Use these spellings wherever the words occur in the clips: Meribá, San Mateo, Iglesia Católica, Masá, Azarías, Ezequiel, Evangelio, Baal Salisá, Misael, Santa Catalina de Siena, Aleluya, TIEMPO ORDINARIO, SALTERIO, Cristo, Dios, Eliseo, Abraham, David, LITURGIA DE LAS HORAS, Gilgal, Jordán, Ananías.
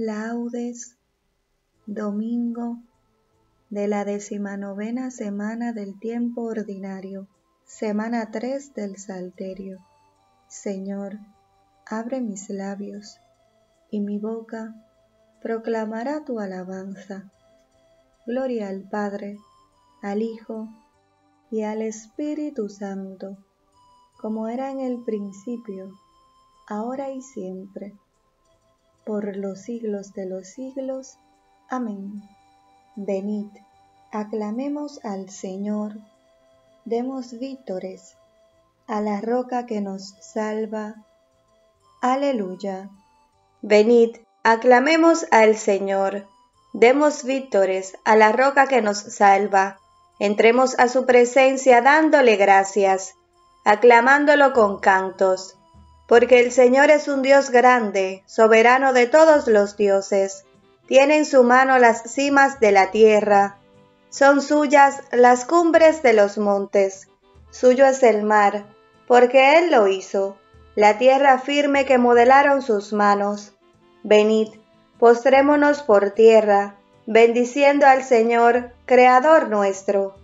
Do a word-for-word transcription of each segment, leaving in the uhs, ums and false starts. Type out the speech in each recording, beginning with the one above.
Laudes, domingo de la decimonovena semana del tiempo ordinario, semana tres del Salterio. Señor, abre mis labios, y mi boca proclamará tu alabanza. Gloria al Padre, al Hijo y al Espíritu Santo, como era en el principio, ahora y siempre, por los siglos de los siglos. Amén. Venid, aclamemos al Señor, demos vítores a la roca que nos salva. Aleluya. Venid, aclamemos al Señor, demos vítores a la roca que nos salva. Entremos a su presencia dándole gracias, aclamándolo con cantos. Porque el Señor es un Dios grande, soberano de todos los dioses. Tiene en su mano las cimas de la tierra. Son suyas las cumbres de los montes. Suyo es el mar, porque Él lo hizo, la tierra firme que modelaron sus manos. Venid, postrémonos por tierra, bendiciendo al Señor, Creador nuestro.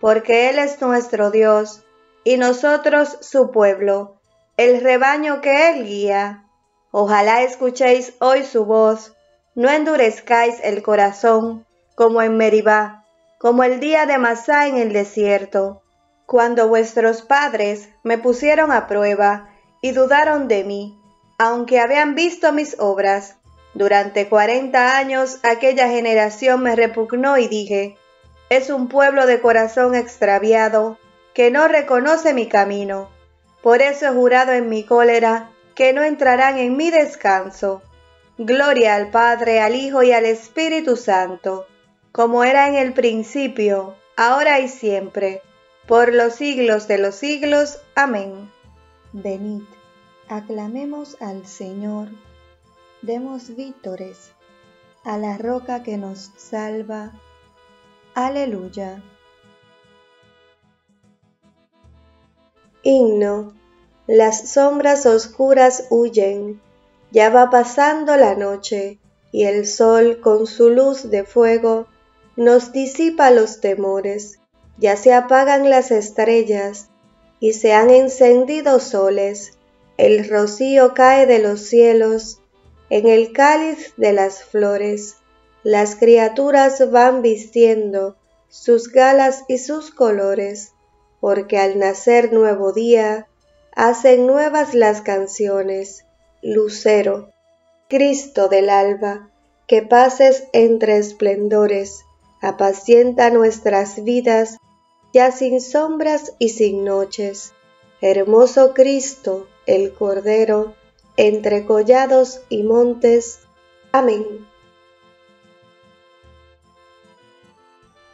Porque Él es nuestro Dios, y nosotros su pueblo, el rebaño que Él guía. Ojalá escuchéis hoy su voz, no endurezcáis el corazón, como en Meribá, como el día de Masá en el desierto, cuando vuestros padres me pusieron a prueba y dudaron de mí, aunque habían visto mis obras. Durante cuarenta años aquella generación me repugnó y dije, es un pueblo de corazón extraviado, que no reconoce mi camino. Por eso he jurado en mi cólera que no entrarán en mi descanso. Gloria al Padre, al Hijo y al Espíritu Santo, como era en el principio, ahora y siempre, por los siglos de los siglos. Amén. Venid, aclamemos al Señor, demos vítores a la roca que nos salva. Aleluya. Himno. Las sombras oscuras huyen, ya va pasando la noche, y el sol con su luz de fuego nos disipa los temores. Ya se apagan las estrellas y se han encendido soles. El rocío cae de los cielos en el cáliz de las flores. Las criaturas van vistiendo sus galas y sus colores, porque al nacer nuevo día, hacen nuevas las canciones. Lucero, Cristo del alba, que pases entre esplendores, apacienta nuestras vidas, ya sin sombras y sin noches. Hermoso Cristo, el Cordero, entre collados y montes. Amén.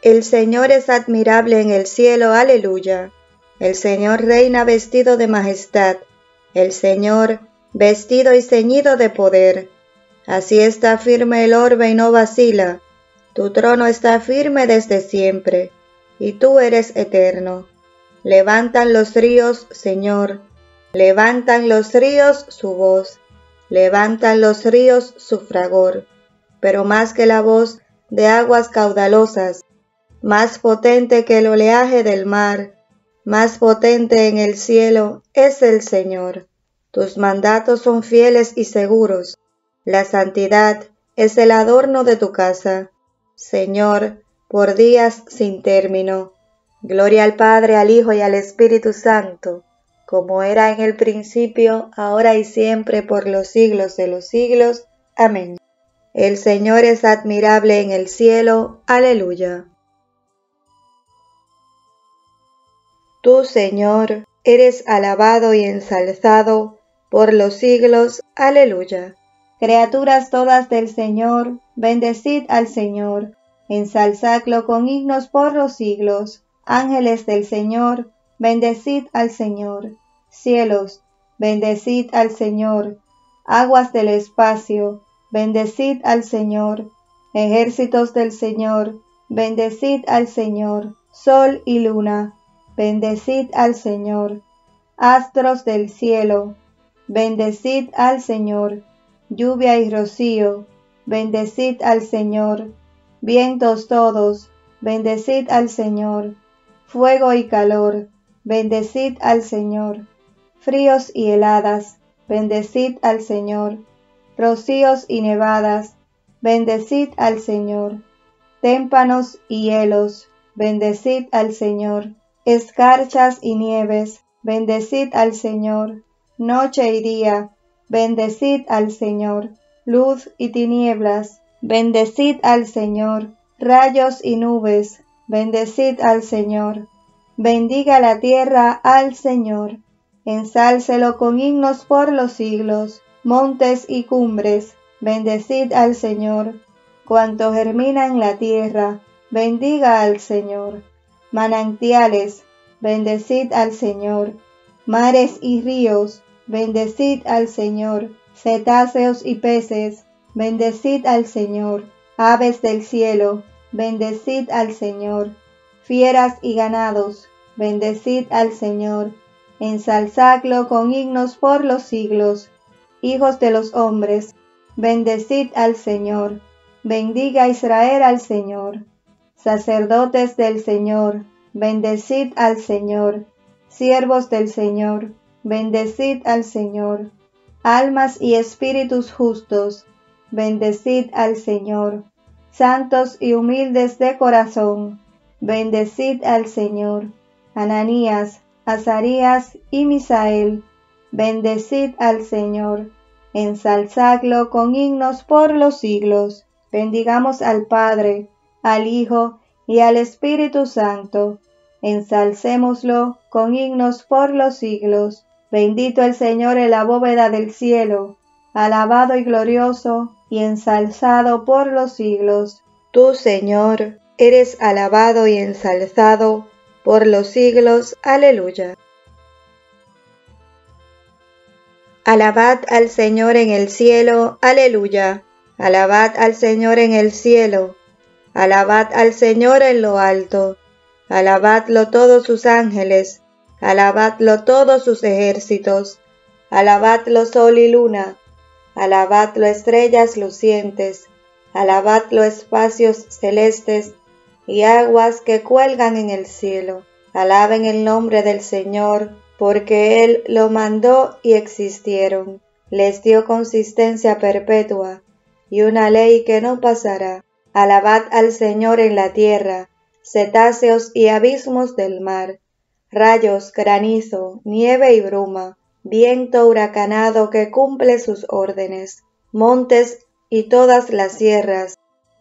El Señor es admirable en el cielo, aleluya. El Señor reina vestido de majestad, el Señor vestido y ceñido de poder. Así está firme el orbe y no vacila, tu trono está firme desde siempre, y tú eres eterno. Levantan los ríos, Señor, levantan los ríos su voz, levantan los ríos su fragor, pero más que la voz de aguas caudalosas, más potente que el oleaje del mar, más potente en el cielo es el Señor. Tus mandatos son fieles y seguros. La santidad es el adorno de tu casa, Señor, por días sin término. Gloria al Padre, al Hijo y al Espíritu Santo, como era en el principio, ahora y siempre, por los siglos de los siglos. Amén. El Señor es admirable en el cielo. Aleluya. Tú, Señor, eres alabado y ensalzado por los siglos. Aleluya. Criaturas todas del Señor, bendecid al Señor, ensalzadlo con himnos por los siglos. Ángeles del Señor, bendecid al Señor. Cielos, bendecid al Señor. Aguas del espacio, bendecid al Señor. Ejércitos del Señor, bendecid al Señor. Sol y luna, bendecid al Señor. Astros del cielo, bendecid al Señor. Lluvia y rocío, Bendecid al Señor. Vientos todos, bendecid al Señor. Fuego y calor, bendecid al Señor. Fríos y heladas, bendecid al Señor. Rocíos y nevadas, bendecid al Señor. Témpanos y hielos, bendecid al Señor. Escarchas y nieves, bendecid al Señor. Noche y día, bendecid al Señor. Luz y tinieblas, bendecid al Señor. Rayos y nubes, bendecid al Señor. Bendiga la tierra al Señor. Ensálcelo con himnos por los siglos. Montes y cumbres, bendecid al Señor. Cuanto germina en la tierra, bendiga al Señor. Manantiales, bendecid al Señor. Mares y ríos, bendecid al Señor. Cetáceos y peces, bendecid al Señor. Aves del cielo, bendecid al Señor. Fieras y ganados, bendecid al Señor. Ensalzadlo con himnos por los siglos. Hijos de los hombres, bendecid al Señor. Bendiga Israel al Señor. Sacerdotes del Señor, bendecid al Señor. Siervos del Señor, bendecid al Señor. Almas y espíritus justos, bendecid al Señor. Santos y humildes de corazón, bendecid al Señor. Ananías, Azarías y Misael, bendecid al Señor. Ensalzadlo con himnos por los siglos. Bendigamos al Padre, al Hijo y al Espíritu Santo. Ensalcémoslo con himnos por los siglos. Bendito el Señor en la bóveda del cielo, alabado y glorioso y ensalzado por los siglos. Tú, Señor, eres alabado y ensalzado por los siglos. Aleluya. Alabad al Señor en el cielo. Aleluya. Alabad al Señor en el cielo. Alabad al Señor en lo alto. Alabadlo todos sus ángeles. Alabadlo todos sus ejércitos. Alabadlo sol y luna. Alabadlo estrellas lucientes. Alabadlo espacios celestes y aguas que cuelgan en el cielo. Alaben el nombre del Señor, porque Él lo mandó y existieron. Les dio consistencia perpetua y una ley que no pasará. Alabad al Señor en la tierra, cetáceos y abismos del mar, rayos, granizo, nieve y bruma, viento huracanado que cumple sus órdenes, montes y todas las sierras,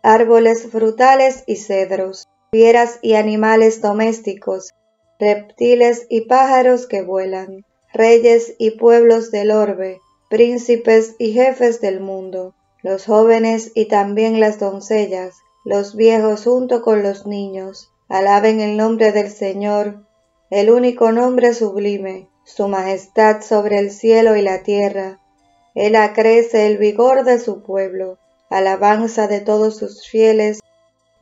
árboles frutales y cedros, fieras y animales domésticos, reptiles y pájaros que vuelan, reyes y pueblos del orbe, príncipes y jefes del mundo, los jóvenes y también las doncellas, los viejos junto con los niños, alaben el nombre del Señor, el único nombre sublime, su majestad sobre el cielo y la tierra. Él acrece el vigor de su pueblo, alabanza de todos sus fieles,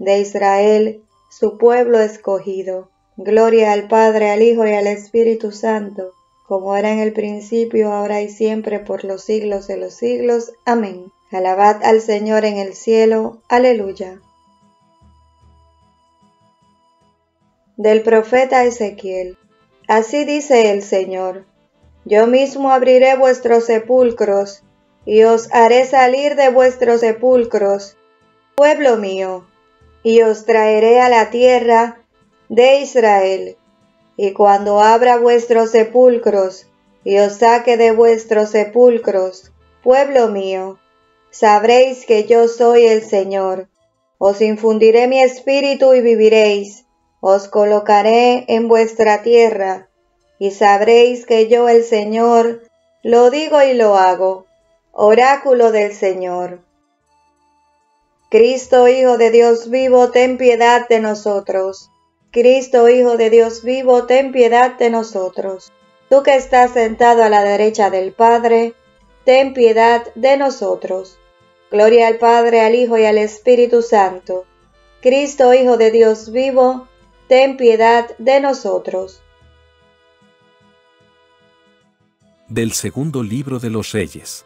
de Israel, su pueblo escogido. Gloria al Padre, al Hijo y al Espíritu Santo, como era en el principio, ahora y siempre, por los siglos de los siglos. Amén. Alabad al Señor en el cielo. Aleluya. Del profeta Ezequiel. Así dice el Señor: Yo mismo abriré vuestros sepulcros, y os haré salir de vuestros sepulcros, pueblo mío, y os traeré a la tierra de Israel. Y cuando abra vuestros sepulcros, y os saque de vuestros sepulcros, pueblo mío, sabréis que yo soy el Señor. Os infundiré mi espíritu y viviréis. Os colocaré en vuestra tierra, y sabréis que yo el Señor lo digo y lo hago. Oráculo del Señor. Cristo, Hijo de Dios vivo, ten piedad de nosotros. Cristo, Hijo de Dios vivo, ten piedad de nosotros. Tú que estás sentado a la derecha del Padre, ten piedad de nosotros. Gloria al Padre, al Hijo y al Espíritu Santo. Cristo, Hijo de Dios vivo, ten piedad de nosotros. Del segundo libro de los Reyes.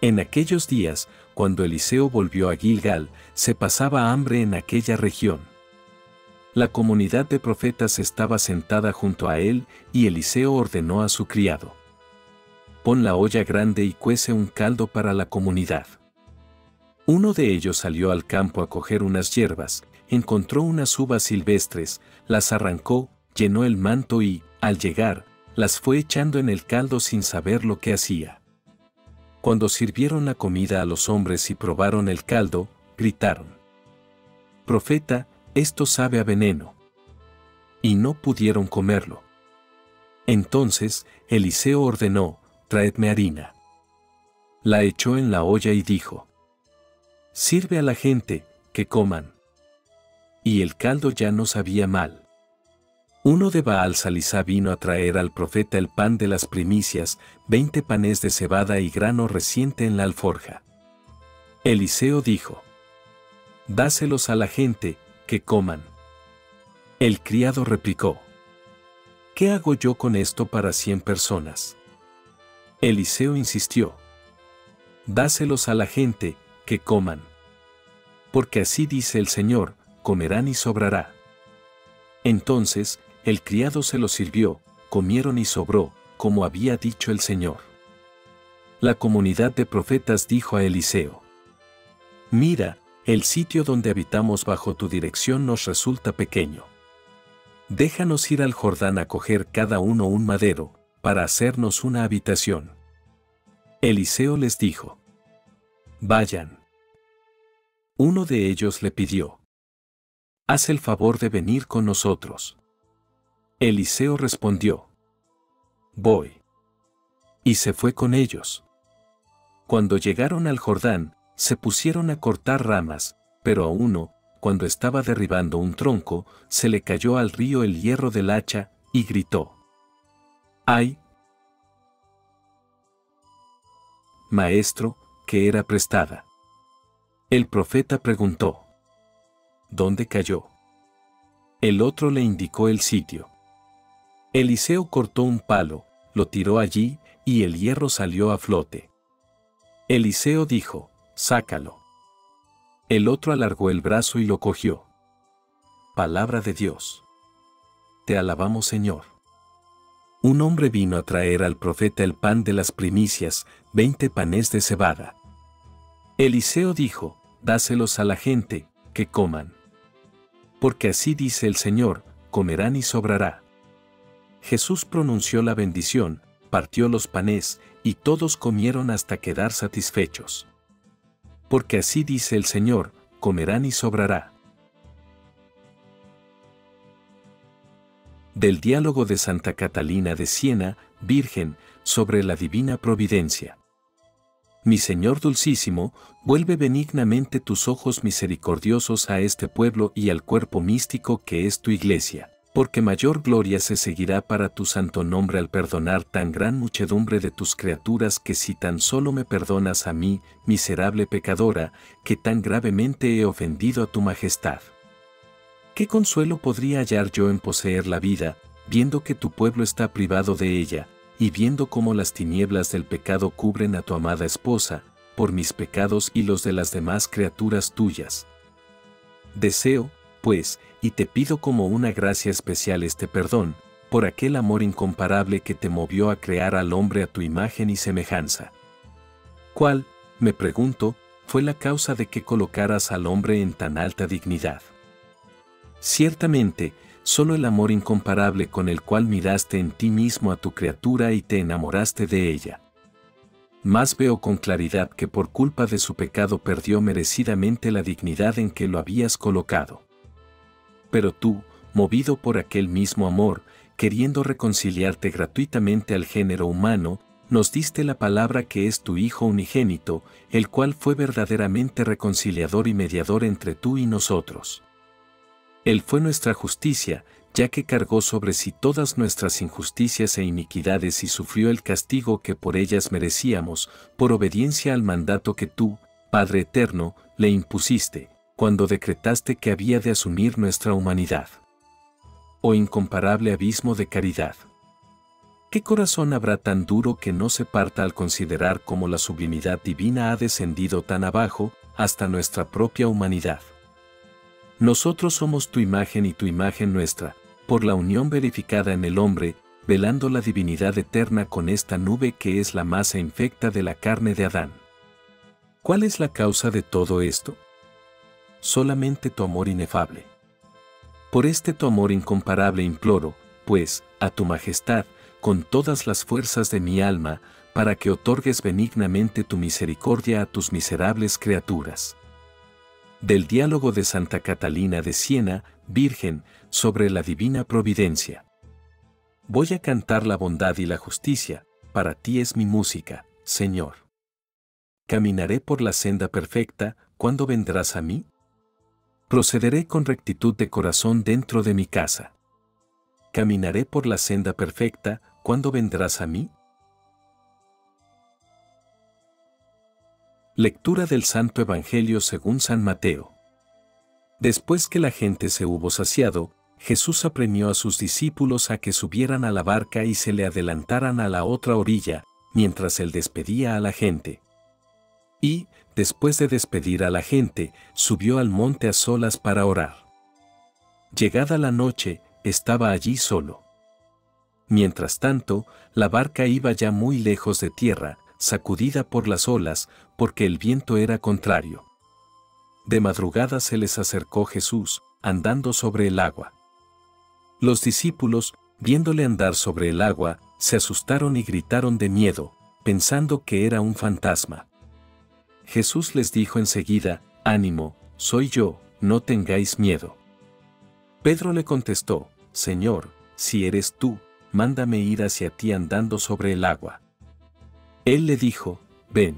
En aquellos días, cuando Eliseo volvió a Gilgal, se pasaba hambre en aquella región. La comunidad de profetas estaba sentada junto a él, y Eliseo ordenó a su criado: «Pon la olla grande y cuece un caldo para la comunidad». Uno de ellos salió al campo a coger unas hierbas, encontró unas uvas silvestres, las arrancó, llenó el manto y, al llegar, las fue echando en el caldo sin saber lo que hacía. Cuando sirvieron la comida a los hombres y probaron el caldo, gritaron: «Profeta, esto sabe a veneno». Y no pudieron comerlo. Entonces Eliseo ordenó: «Traedme harina». La echó en la olla y dijo: «Sirve a la gente, que coman». Y el caldo ya no sabía mal. Uno de Baal Salisá vino a traer al profeta el pan de las primicias, veinte panes de cebada y grano reciente en la alforja. Eliseo dijo: «Dáselos a la gente, que coman». El criado replicó: «¿Qué hago yo con esto para cien personas?». Eliseo insistió: «Dáselos a la gente, que coman. Porque así dice el Señor: comerán y sobrará». Entonces el criado se lo sirvió, comieron y sobró, como había dicho el Señor. La comunidad de profetas dijo a Eliseo: «Mira, el sitio donde habitamos bajo tu dirección nos resulta pequeño. Déjanos ir al Jordán a coger cada uno un madero, para hacernos una habitación». Eliseo les dijo: «Vayan». Uno de ellos le pidió: «Haz el favor de venir con nosotros». Eliseo respondió: «Voy». Y se fue con ellos. Cuando llegaron al Jordán, se pusieron a cortar ramas, pero a uno, cuando estaba derribando un tronco, se le cayó al río el hierro del hacha, y gritó: «¡Ay, maestro, que era prestada!». El profeta preguntó: «¿Dónde cayó?». El otro le indicó el sitio. Eliseo cortó un palo, lo tiró allí, y el hierro salió a flote. Eliseo dijo: «Sácalo». El otro alargó el brazo y lo cogió. Palabra de Dios. Te alabamos, Señor. Un hombre vino a traer al profeta el pan de las primicias, veinte panes de cebada. Eliseo dijo: «Dáselos a la gente, que coman. Porque así dice el Señor: comerán y sobrará». Jesús pronunció la bendición, partió los panes, y todos comieron hasta quedar satisfechos. «Porque así dice el Señor: comerán y sobrará». Del diálogo de Santa Catalina de Siena, Virgen, sobre la Divina Providencia. Mi Señor Dulcísimo, vuelve benignamente tus ojos misericordiosos a este pueblo y al cuerpo místico que es tu Iglesia, porque mayor gloria se seguirá para tu santo nombre al perdonar tan gran muchedumbre de tus criaturas, que si tan solo me perdonas a mí, miserable pecadora, que tan gravemente he ofendido a tu majestad. ¿Qué consuelo podría hallar yo en poseer la vida, viendo que tu pueblo está privado de ella, y viendo cómo las tinieblas del pecado cubren a tu amada esposa, por mis pecados y los de las demás criaturas tuyas? Deseo, pues, y te pido como una gracia especial este perdón, por aquel amor incomparable que te movió a crear al hombre a tu imagen y semejanza. ¿Cuál, me pregunto, fue la causa de que colocaras al hombre en tan alta dignidad? Ciertamente, solo el amor incomparable con el cual miraste en ti mismo a tu criatura y te enamoraste de ella. Más veo con claridad que por culpa de su pecado perdió merecidamente la dignidad en que lo habías colocado. Pero tú, movido por aquel mismo amor, queriendo reconciliarte gratuitamente al género humano, nos diste la palabra que es tu Hijo unigénito, el cual fue verdaderamente reconciliador y mediador entre tú y nosotros. Él fue nuestra justicia, ya que cargó sobre sí todas nuestras injusticias e iniquidades y sufrió el castigo que por ellas merecíamos, por obediencia al mandato que tú, Padre eterno, le impusiste, cuando decretaste que había de asumir nuestra humanidad. Oh incomparable abismo de caridad. ¿Qué corazón habrá tan duro que no se parta al considerar cómo la sublimidad divina ha descendido tan abajo, hasta nuestra propia humanidad? Nosotros somos tu imagen y tu imagen nuestra, por la unión verificada en el hombre, velando la divinidad eterna con esta nube que es la masa infecta de la carne de Adán. ¿Cuál es la causa de todo esto? Solamente tu amor inefable. Por este tu amor incomparable imploro, pues, a tu majestad, con todas las fuerzas de mi alma, para que otorgues benignamente tu misericordia a tus miserables criaturas. Del diálogo de Santa Catalina de Siena, Virgen, sobre la divina providencia. Voy a cantar la bondad y la justicia, para ti es mi música, Señor. Caminaré por la senda perfecta, ¿cuándo vendrás a mí? Procederé con rectitud de corazón dentro de mi casa. Caminaré por la senda perfecta, ¿cuándo vendrás a mí? Lectura del Santo Evangelio según San Mateo. Después que la gente se hubo saciado, Jesús apremió a sus discípulos a que subieran a la barca y se le adelantaran a la otra orilla, mientras él despedía a la gente. Y, después de despedir a la gente, subió al monte a solas para orar. Llegada la noche, estaba allí solo. Mientras tanto, la barca iba ya muy lejos de tierra, sacudida por las olas, porque el viento era contrario. De madrugada se les acercó Jesús, andando sobre el agua. Los discípulos, viéndole andar sobre el agua, se asustaron y gritaron de miedo, pensando que era un fantasma. Jesús les dijo enseguida, «Ánimo, soy yo, no tengáis miedo». Pedro le contestó, «Señor, si eres tú, mándame ir hacia ti andando sobre el agua». Él le dijo, «Ven».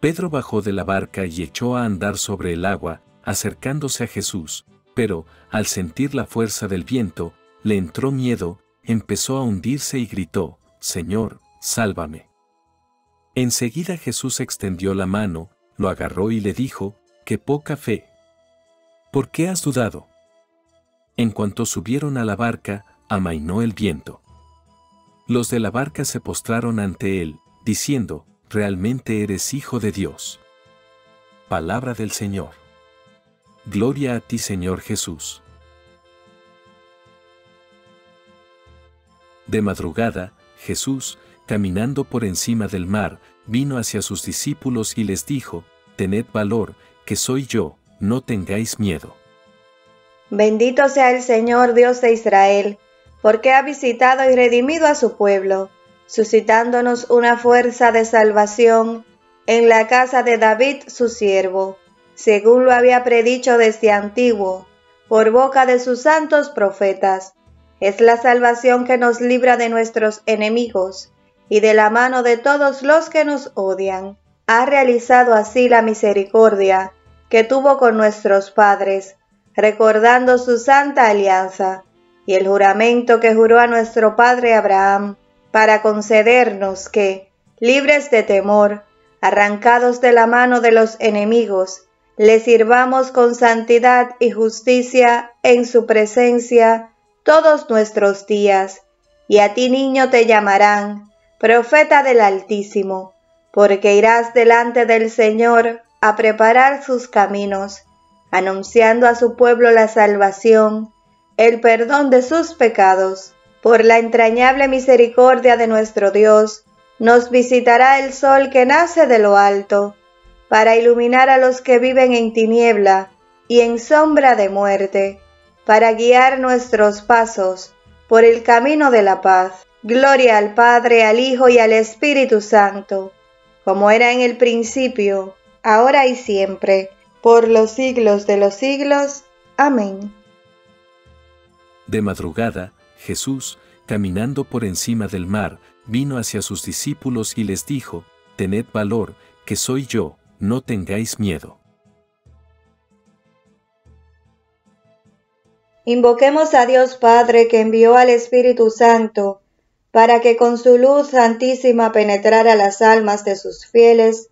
Pedro bajó de la barca y echó a andar sobre el agua, acercándose a Jesús, pero, al sentir la fuerza del viento, le entró miedo, empezó a hundirse y gritó, «Señor, sálvame». Enseguida Jesús extendió la mano, lo agarró y le dijo, «¡Qué poca fe! ¿Por qué has dudado?». En cuanto subieron a la barca, amainó el viento. Los de la barca se postraron ante él, diciendo, «Realmente eres Hijo de Dios». Palabra del Señor. Gloria a ti, Señor Jesús. De madrugada, Jesús, caminando por encima del mar, vino hacia sus discípulos y les dijo, «Tened valor, que soy yo, no tengáis miedo». Bendito sea el Señor Dios de Israel, porque ha visitado y redimido a su pueblo, suscitándonos una fuerza de salvación en la casa de David su siervo, según lo había predicho desde antiguo, por boca de sus santos profetas. Es la salvación que nos libra de nuestros enemigos y de la mano de todos los que nos odian. Ha realizado así la misericordia que tuvo con nuestros padres, recordando su santa alianza y el juramento que juró a nuestro padre Abraham, para concedernos que, libres de temor, arrancados de la mano de los enemigos, le sirvamos con santidad y justicia en su presencia todos nuestros días. Y a ti, niño, te llamarán profeta del Altísimo, porque irás delante del Señor a preparar sus caminos, anunciando a su pueblo la salvación, el perdón de sus pecados. Por la entrañable misericordia de nuestro Dios, nos visitará el sol que nace de lo alto, para iluminar a los que viven en tiniebla y en sombra de muerte, para guiar nuestros pasos por el camino de la paz. Gloria al Padre, al Hijo y al Espíritu Santo, como era en el principio, ahora y siempre, por los siglos de los siglos. Amén. De madrugada, Jesús, caminando por encima del mar, vino hacia sus discípulos y les dijo, «Tened valor, que soy yo, no tengáis miedo». Invoquemos a Dios Padre, que envió al Espíritu Santo, para que con su luz santísima penetrara las almas de sus fieles,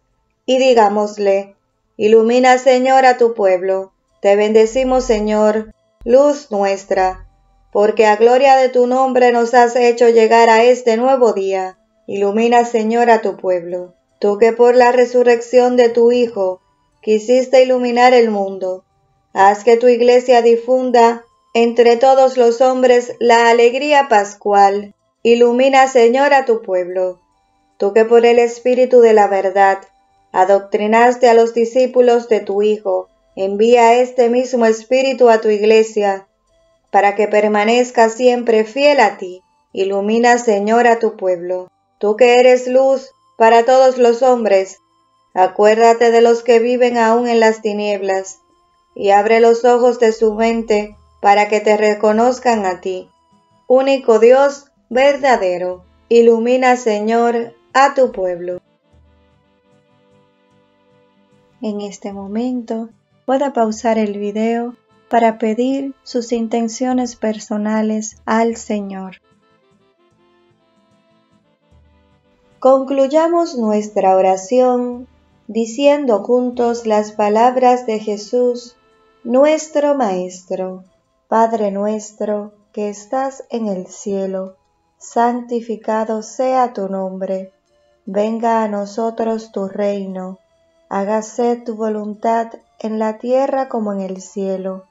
y digámosle, «Ilumina, Señor, a tu pueblo. Te bendecimos, Señor, luz nuestra. porque a gloria de tu nombre nos has hecho llegar a este nuevo día. Ilumina, Señor, a tu pueblo. Tú que por la resurrección de tu Hijo quisiste iluminar el mundo, haz que tu Iglesia difunda entre todos los hombres la alegría pascual. Ilumina, Señor, a tu pueblo. Tú que por el Espíritu de la verdad adoctrinaste a los discípulos de tu Hijo, envía este mismo Espíritu a tu Iglesia, para que permanezca siempre fiel a ti. Ilumina, Señor, a tu pueblo. Tú que eres luz para todos los hombres, acuérdate de los que viven aún en las tinieblas, y abre los ojos de su mente para que te reconozcan a ti, único Dios verdadero. Ilumina, Señor, a tu pueblo. En este momento, pueda pausar el video para pedir sus intenciones personales al Señor. Concluyamos nuestra oración diciendo juntos las palabras de Jesús, nuestro Maestro. Padre nuestro, que estás en el cielo, santificado sea tu nombre. Venga a nosotros tu reino. Hágase tu voluntad en la tierra como en el cielo.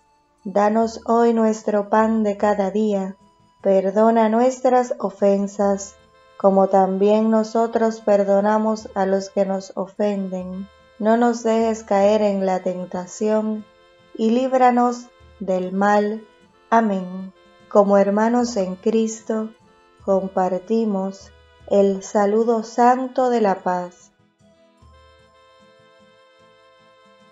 Danos hoy nuestro pan de cada día. Perdona nuestras ofensas, como también nosotros perdonamos a los que nos ofenden. No nos dejes caer en la tentación, y líbranos del mal. Amén. Como hermanos en Cristo, compartimos el saludo santo de la paz.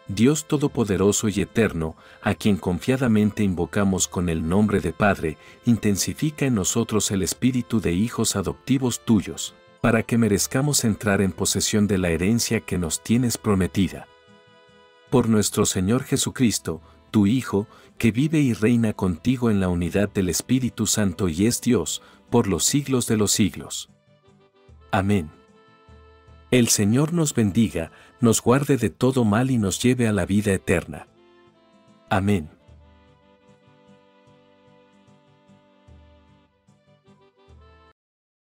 Dios todopoderoso y eterno, a quien confiadamente invocamos con el nombre de Padre, intensifica en nosotros el espíritu de hijos adoptivos tuyos, para que merezcamos entrar en posesión de la herencia que nos tienes prometida. Por nuestro Señor Jesucristo, tu Hijo, que vive y reina contigo en la unidad del Espíritu Santo y es Dios, por los siglos de los siglos. Amén. El Señor nos bendiga, nos guarde de todo mal y nos lleve a la vida eterna. Amén.